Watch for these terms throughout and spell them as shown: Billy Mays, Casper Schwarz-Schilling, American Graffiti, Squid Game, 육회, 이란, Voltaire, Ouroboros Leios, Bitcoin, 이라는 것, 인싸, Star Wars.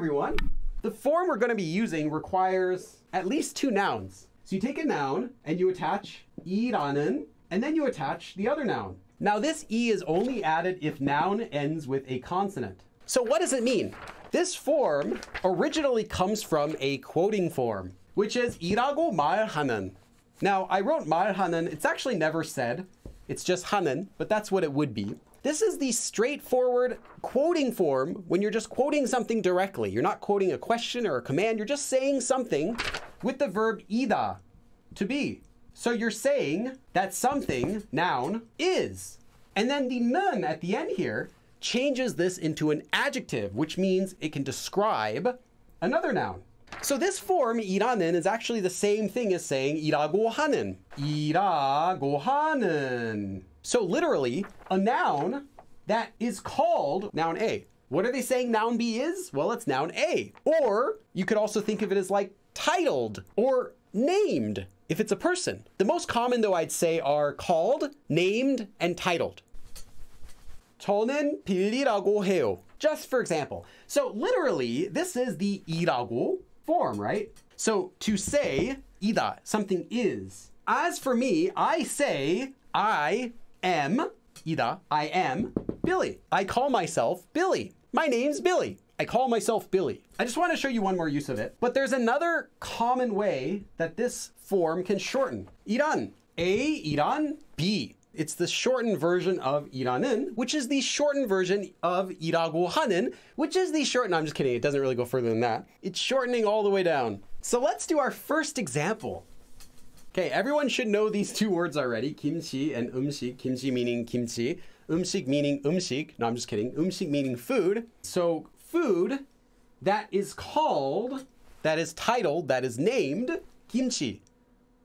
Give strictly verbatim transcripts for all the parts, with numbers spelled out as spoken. everyone. The form we're going to be using requires at least two nouns. So you take a noun and you attach 이라는, and then you attach the other noun. Now this E is only added if noun ends with a consonant. So what does it mean? This form originally comes from a quoting form, which is 이라고 말하는. Now I wrote 말하는, it's actually never said, it's just 하는, but that's what it would be. This is the straightforward quoting form when you're just quoting something directly. You're not quoting a question or a command. You're just saying something with the verb 이다, to be. So you're saying that something, noun, is. And then the 는 at the end here changes this into an adjective, which means it can describe another noun. So this form, 이라는, is actually the same thing as saying 이라고 하는. 이라고 하는. So literally, a noun that is called noun A. What are they saying noun B is? Well, it's noun A. Or you could also think of it as like titled or named if it's a person. The most common though I'd say are called, named, and titled. 저는 빌리라고 해요. Just for example. So literally, this is the 이라고 form, right? So to say, 이다, something is. As for me, I say, I am, 이다, I am Billy. I call myself Billy. My name's Billy. I call myself Billy. I just want to show you one more use of it, but there's another common way that this form can shorten. 이란, A, 이란, B. It's the shortened version of 이라는, which is the shortened version of 이라고 하는, which is the shortened, no, I'm just kidding, it doesn't really go further than that. It's shortening all the way down. So let's do our first example. Okay, everyone should know these two words already, kimchi and umsik. Kimchi meaning kimchi, umsik meaning umsik. No, I'm just kidding. Umsik meaning food. So food that is called, that is titled, that is named kimchi.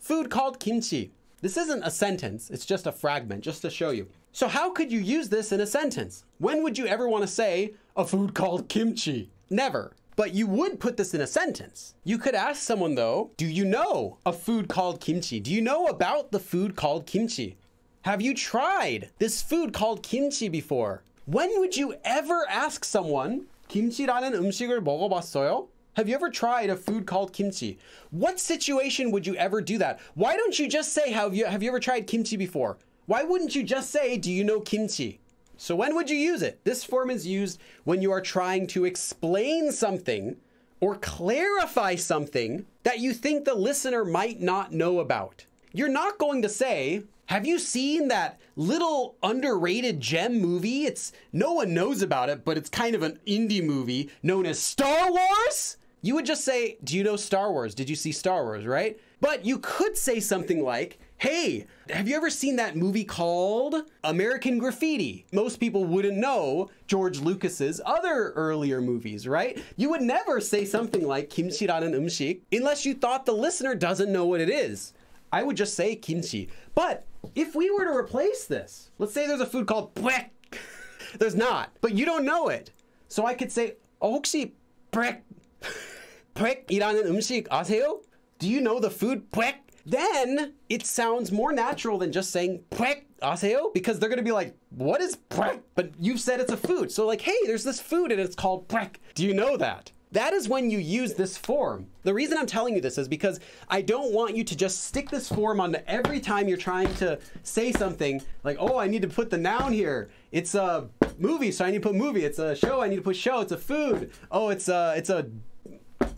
Food called kimchi. This isn't a sentence, it's just a fragment, just to show you. So how could you use this in a sentence? When would you ever want to say a food called kimchi? Never. But you would put this in a sentence. You could ask someone though, do you know a food called kimchi? Do you know about the food called kimchi? Have you tried this food called kimchi before? When would you ever ask someone, 김치라는 음식을 먹어봤어요? Have you ever tried a food called kimchi? What situation would you ever do that? Why don't you just say, have you, have you ever tried kimchi before? Why wouldn't you just say, do you know kimchi? So when would you use it? This form is used when you are trying to explain something or clarify something that you think the listener might not know about. You're not going to say, have you seen that little underrated gem movie? It's no one knows about it, but it's kind of an indie movie known as Star Wars. You would just say, do you know Star Wars? Did you see Star Wars, right? But you could say something like, hey, have you ever seen that movie called American Graffiti? Most people wouldn't know George Lucas's other earlier movies, right? You would never say something like 김치라는 음식 unless you thought the listener doesn't know what it is. I would just say kimchi. But if we were to replace this, let's say there's a food called brekk. There's not, but you don't know it. So I could say, oh, 혹시 brekk, brek이라는 음식 아세요? Do you know the food brekk? Then it sounds more natural than just saying brekk 아세요? Because they're gonna be like, what is brekk? But you've said it's a food. So like, hey, there's this food and it's called brekk. Do you know that? That is when you use this form. The reason I'm telling you this is because I don't want you to just stick this form on every time you're trying to say something like, oh, I need to put the noun here. It's a movie, so I need to put movie. It's a show, I need to put show. It's a food. Oh, it's a, it's a,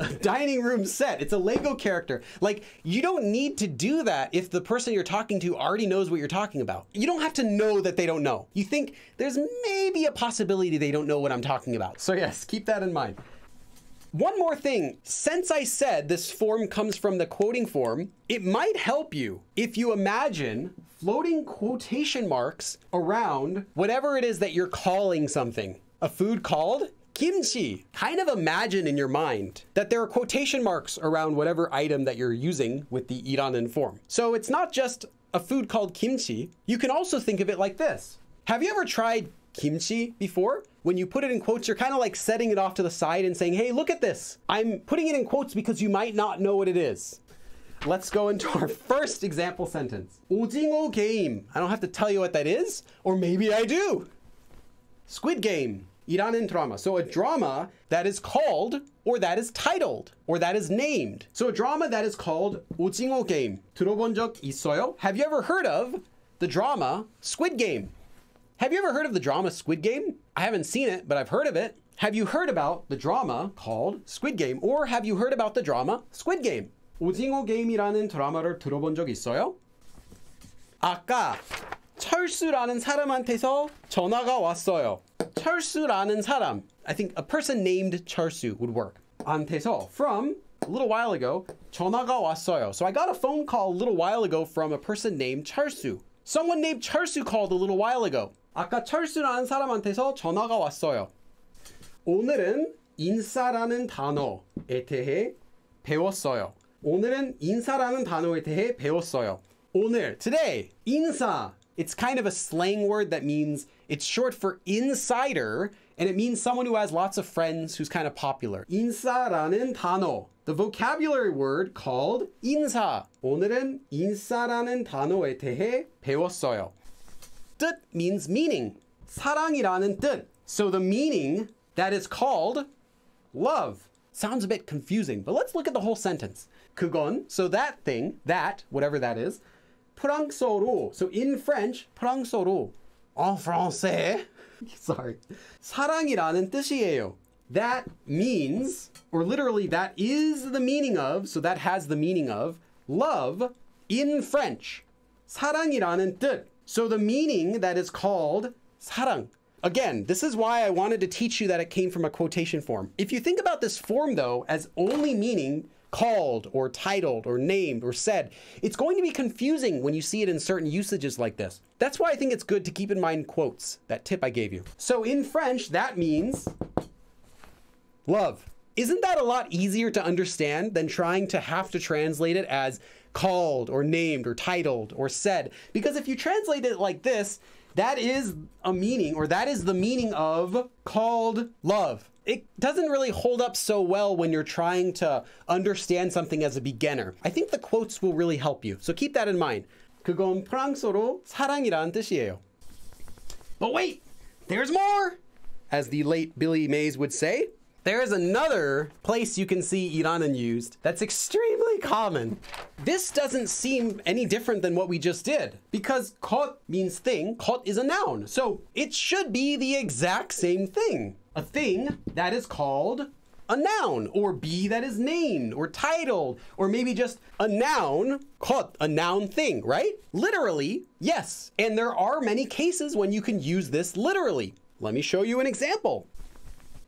a dining room set. It's a Lego character. Like, you don't need to do that if the person you're talking to already knows what you're talking about. You don't have to know that they don't know. You think there's maybe a possibility they don't know what I'm talking about. So yes, keep that in mind. One more thing, since I said this form comes from the quoting form, it might help you if you imagine floating quotation marks around whatever it is that you're calling something. A food called kimchi. Kind of imagine in your mind that there are quotation marks around whatever item that you're using with the 이라는 form. So it's not just a food called kimchi. You can also think of it like this. Have you ever tried kimchi before? When you put it in quotes, you're kind of like setting it off to the side and saying, hey, look at this. I'm putting it in quotes because you might not know what it is. Let's go into our first example sentence. 오징어 게임. I don't have to tell you what that is, or maybe I do. Squid Game. Iranen drama. So a drama that is called, or that is titled, or that is named. So a drama that is called 오징어 게임. 들어본 적 있어요? Have you ever heard of the drama Squid Game? Have you ever heard of the drama Squid Game? I haven't seen it, but I've heard of it. Have you heard about the drama called Squid Game? Or have you heard about the drama Squid Game? 오징어 게임이라는 드라마를 들어본 적 있어요? 아까 철수라는 사람한테서 전화가 왔어요. 철수라는 사람. I think a person named 철수 would work. 안테서, from a little while ago, 전화가 왔어요. So I got a phone call a little while ago from a person named 철수. Someone named 철수 called a little while ago. 아까 철수라는 사람한테서 전화가 왔어요. 오늘은 인싸라는 단어에 대해 배웠어요. 오늘은 인싸라는 단어에 대해 배웠어요. 오늘, today, 인싸. It's kind of a slang word that means it's short for insider, and it means someone who has lots of friends who's kind of popular. 인싸라는 단어. The vocabulary word called 인싸. 오늘은 인싸라는 단어에 대해 배웠어요. 뜻 means meaning. 사랑이라는 뜻. So the meaning that is called love. Sounds a bit confusing, but let's look at the whole sentence. 그건, so that thing, that, whatever that is, 프랑스어로, so in French, 프랑스어로, en français, sorry, 사랑이라는 뜻이에요. That means, or literally that is the meaning of, so that has the meaning of, love in French. 사랑이라는 뜻. So the meaning that is called 사랑. Again, this is why I wanted to teach you that it came from a quotation form. If you think about this form, though, as only meaning called or titled or named or said, it's going to be confusing when you see it in certain usages like this. That's why I think it's good to keep in mind quotes, that tip I gave you. So in French, that means love. Isn't that a lot easier to understand than trying to have to translate it as called or named or titled or said? Because if you translate it like this, that is a meaning, or that is the meaning of called love. It doesn't really hold up so well when you're trying to understand something as a beginner. I think the quotes will really help you, so keep that in mind. 그건 프랑스어로 사랑이란 뜻이에요. But wait, there's more! As the late Billy Mays would say, there is another place you can see 이라는 used that's extremely common. This doesn't seem any different than what we just did, because 것 means thing, 것 is a noun. So it should be the exact same thing. A thing that is called a noun, or be that is named, or titled, or maybe just a noun, 것, a noun thing, right? Literally, yes. And there are many cases when you can use this literally. Let me show you an example.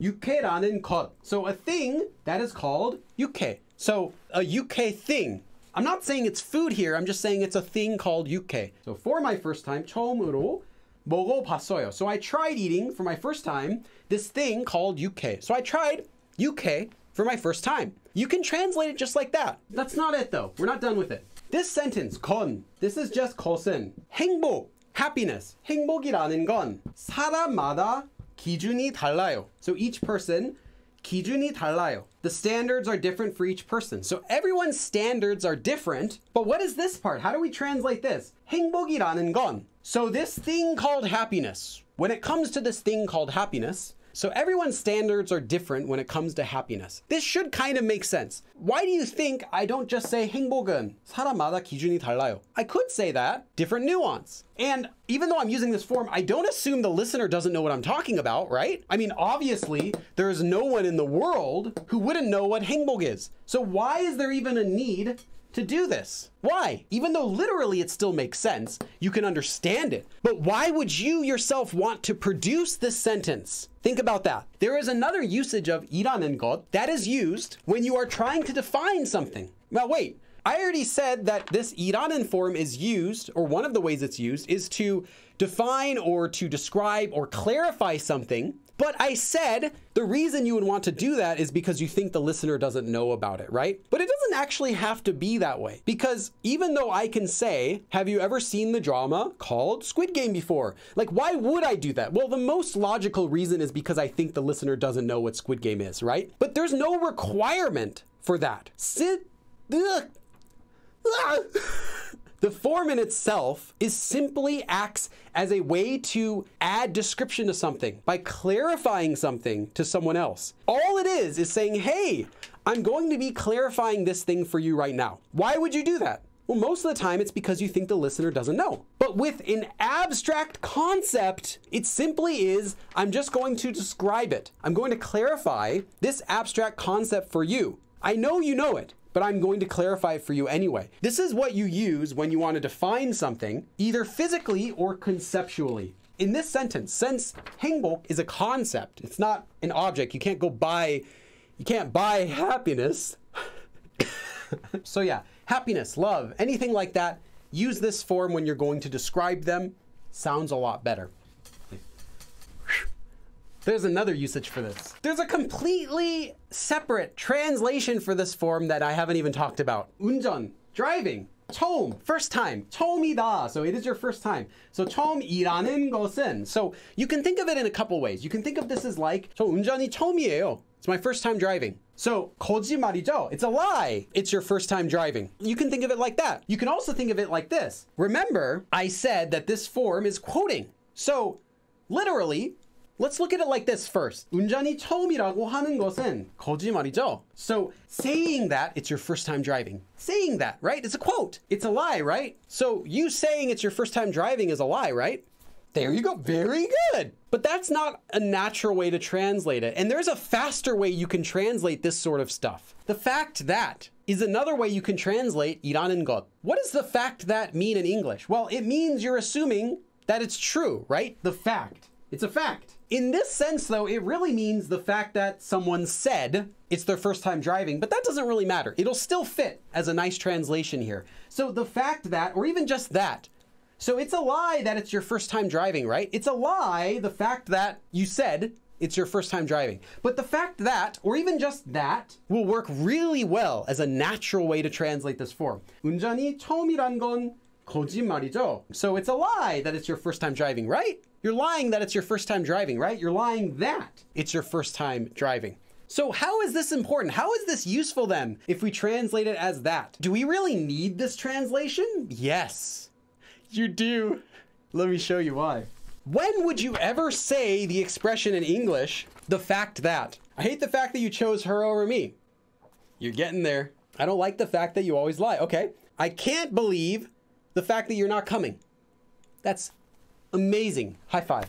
육회라는 것. So a thing that is called 육회. So a 육회 thing. I'm not saying it's food here. I'm just saying it's a thing called 육회. So for my first time, 처음으로 먹어봤어요. So I tried eating for my first time this thing called 육회. So I tried 육회 for my first time. You can translate it just like that. That's not it though. We're not done with it. This sentence, 건. This is just 것은. 행복, happiness. 행복이라는 건 사람마다 기준이 달라요. So each person, 기준이 달라요. The standards are different for each person. So everyone's standards are different, but what is this part? How do we translate this? 행복이라는 건. So this thing called happiness. When it comes to this thing called happiness, so everyone's standards are different when it comes to happiness. This should kind of make sense. Why do you think I don't just say 행복은 사람마다 기준이 달라요? I could say that, different nuance. And even though I'm using this form, I don't assume the listener doesn't know what I'm talking about, right? I mean, obviously, there is no one in the world who wouldn't know what 행복 is. So why is there even a need to do this? Why? Even though literally it still makes sense, you can understand it. But why would you yourself want to produce this sentence? Think about that. There is another usage of 이라는 것 that is used when you are trying to define something. Now wait, I already said that this 이라는 form is used, or one of the ways it's used, is to define or to describe or clarify something. But I said the reason you would want to do that is because you think the listener doesn't know about it, right? But it doesn't actually have to be that way, because even though I can say, have you ever seen the drama called Squid Game before? Like, why would I do that? Well, the most logical reason is because I think the listener doesn't know what Squid Game is, right? But there's no requirement for that. Sit. The The form in itself is simply acts as a way to add description to something by clarifying something to someone else. All it is is saying, hey, I'm going to be clarifying this thing for you right now. Why would you do that? Well, most of the time it's because you think the listener doesn't know. But with an abstract concept, it simply is, I'm just going to describe it. I'm going to clarify this abstract concept for you. I know you know it, but I'm going to clarify it for you anyway. This is what you use when you want to define something, either physically or conceptually. In this sentence, since Hangbok is a concept, it's not an object. You can't go buy, you can't buy happiness. So yeah, happiness, love, anything like that, use this form when you're going to describe them. Sounds a lot better. There's another usage for this. There's a completely separate translation for this form that I haven't even talked about. 운전, driving. 처음, first time. 처음이다. So it is your first time. So 처음이라는 것은. So you can think of it in a couple ways. You can think of this as like, 저 운전이 처음이에요. It's my first time driving. So, 거짓말이죠. It's a lie. It's your first time driving. You can think of it like that. You can also think of it like this. Remember, I said that this form is quoting. So, literally, let's look at it like this first. 운전이 처음이라고 하는 것은 거짓말이죠. So, saying that, it's your first time driving. Saying that, right? It's a quote. It's a lie, right? So, you saying it's your first time driving is a lie, right? There you go. Very good. But that's not a natural way to translate it. And there's a faster way you can translate this sort of stuff. The fact that is another way you can translate 이라는 것. What does the fact that mean in English? Well, it means you're assuming that it's true, right? The fact. It's a fact. In this sense, though, it really means the fact that someone said it's their first time driving, but that doesn't really matter. It'll still fit as a nice translation here. So the fact that, or even just that, so it's a lie that it's your first time driving, right? It's a lie, the fact that you said it's your first time driving. But the fact that, or even just that, will work really well as a natural way to translate this form. 운전이 처음이란 건 거짓말이죠. So it's a lie that it's your first time driving, right? You're lying that it's your first time driving, right? You're lying that it's your first time driving. So how is this important? How is this useful then if we translate it as that? Do we really need this translation? Yes. You do. Let me show you why. When would you ever say the expression in English, the fact that? I hate the fact that you chose her over me. You're getting there. I don't like the fact that you always lie. Okay. I can't believe the fact that you're not coming. That's amazing. High five.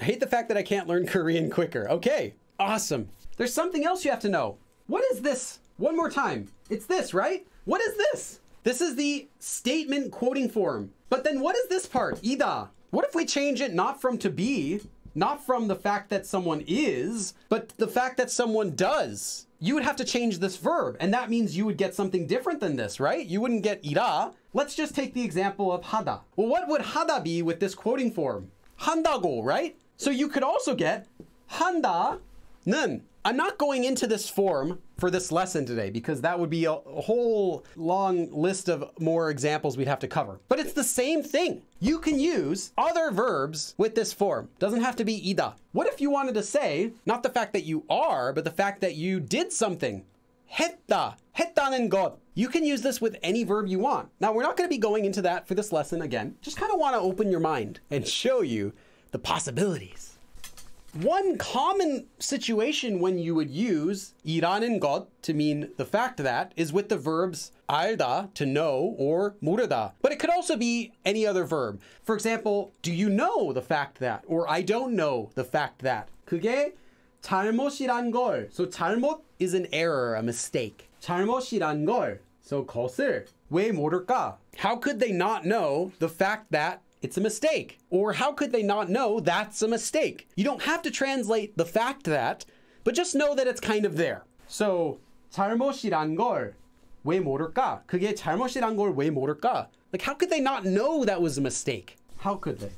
I hate the fact that I can't learn Korean quicker. Okay. Awesome. There's something else you have to know. What is this? One more time. It's this, right? What is this? This is the statement quoting form. But then what is this part? 이다. What if we change it not from to be, not from the fact that someone is, but the fact that someone does? You would have to change this verb. And that means you would get something different than this, right? You wouldn't get 이다. Let's just take the example of 하다. Well, what would 하다 be with this quoting form? 한다고, right? So you could also get 한다는. I'm not going into this form for this lesson today because that would be a whole long list of more examples we'd have to cover. But it's the same thing. You can use other verbs with this form. Doesn't have to be 이다. What if you wanted to say, not the fact that you are, but the fact that you did something? 했다. 했다는 것. You can use this with any verb you want. Now, we're not going to be going into that for this lesson again. Just kind of want to open your mind and show you the possibilities. One common situation when you would use 이라는 것 to mean the fact that is with the verbs 알다, to know, or 모르다. But it could also be any other verb. For example, do you know the fact that? Or I don't know the fact that. 그게 잘못이란 걸. So 잘못 is an error, a mistake. 잘못이란 걸. So 것을 왜 모를까? How could they not know the fact that it's a mistake? Or how could they not know that's a mistake? You don't have to translate the fact that, but just know that it's kind of there. So, 잘못이란 걸 왜 모를까? 그게 잘못이란 걸 왜 모를까? Like, how could they not know that was a mistake? How could they?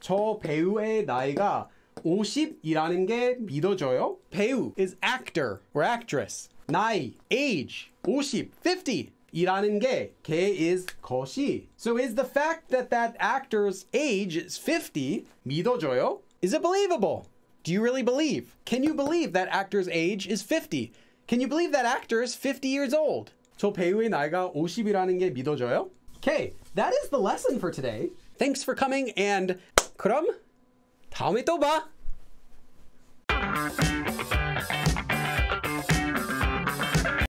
저 배우의 나이가 오십이라는 게 믿어져요? 배우 is actor or actress. 나이, age, 오십, fifty. 이라는 게, 게 is 것이. So is the fact that that actor's age is fifty 믿어져요? Is it believable? Do you really believe? Can you believe that actor's age is fifty? Can you believe that actor is fifty years old? 저 배우의 나이가 오십이라는 게 믿어져요? Okay, that is the lesson for today. Thanks for coming, and 그럼 다음에 또 봐.